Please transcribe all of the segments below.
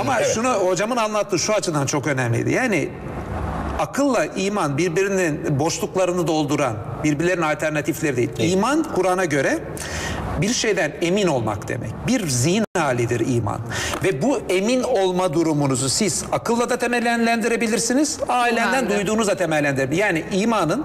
Ama evet. Şunu hocamın anlattığı şu açıdan çok önemliydi. Yani akılla iman birbirinin boşluklarını dolduran, birbirlerinin alternatifleri değil. Evet. İman Kur'an'a göre bir şeyden emin olmak demek. Bir zihin halidir iman. Ve bu emin olma durumunuzu siz akılla da temellendirebilirsiniz, ailenden duyduğunuzla temellendirebilirsiniz. Yani imanın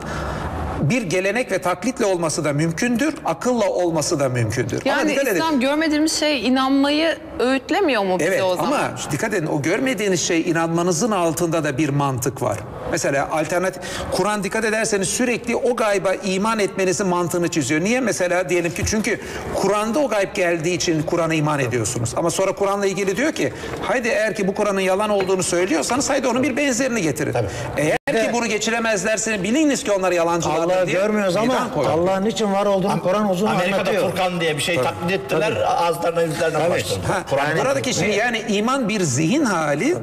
bir gelenek ve taklitle olması da mümkündür, akılla olması da mümkündür. Yani İslam görmediğimiz şey inanmayı öğütlemiyor mu bize evet, o zaman? Evet ama dikkat edin, o görmediğiniz şey inanmanızın altında da bir mantık var. Mesela alternatif, Kur'an dikkat ederseniz sürekli o gayba iman etmenizin mantığını çiziyor. Niye? Mesela diyelim ki çünkü Kur'an'da o gayb geldiği için Kur'an'a iman ediyorsunuz. Ama sonra Kur'an'la ilgili diyor ki, haydi eğer ki bu Kur'an'ın yalan olduğunu söylüyorsanız haydi onun bir benzerini getirin. Tabii. Eğer ki bunu geçiremezlerse biliniz ki onlar yalancılardır diye. Allah'ı görmüyoruz ama Allah'ın niçin var olduğunu Kur'an uzun anlatıyor. Amerika'da Furkan diye bir şey taklit ettiler, ağızlarına yüzlerine başladı. Buradaki şimdi yani iman bir zihin hali,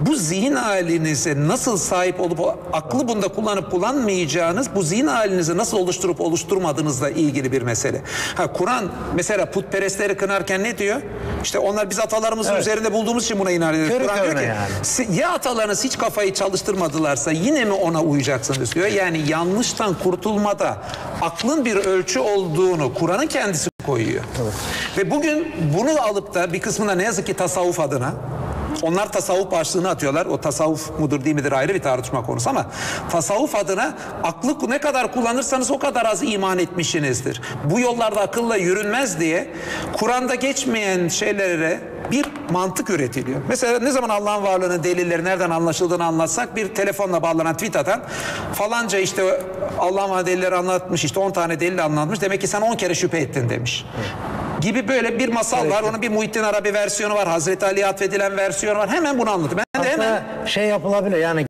bu zihin halinize nasıl sahip olup aklı bunda kullanıp kullanmayacağınız, bu zihin halinizi nasıl oluşturup oluşturmadığınızla ilgili bir mesele. Kur'an mesela putperestleri kınarken ne diyor? İşte onlar biz atalarımızın üzerinde bulduğumuz için buna inan ediyoruz. Kur'an diyor ki ya atalarınız hiç kafayı çalıştırmadılarsa yine mi ona uyacaksınız diyor. Yani yanlıştan kurtulmada aklın bir ölçü olduğunu Kur'an'ın kendisi koyuyor. Evet. Ve bugün bunu alıp da bir kısmına ne yazık ki tasavvuf adına, onlar tasavvuf başlığını atıyorlar. O tasavvuf mudur değil midir ayrı bir tartışma konusu ama tasavvuf adına aklı ne kadar kullanırsanız o kadar az iman etmişsinizdir. Bu yollarda akılla yürünmez diye Kur'an'da geçmeyen şeylere bir mantık üretiliyor. Mesela ne zaman Allah'ın varlığının delilleri nereden anlaşıldığını anlatsak bir telefonla bağlanan tweet atan falanca işte Allah'ın varlığının delilleri anlatmış işte 10 tane delil anlatmış demek ki sen 10 kere şüphe ettin demiş. Gibi böyle bir masal var. Onun bir Muhittin Arabi versiyonu var. Hazreti Ali'ye atfedilen versiyonu var. Hemen bunu anlatayım. Ben de hemen şey yapılabilir yani.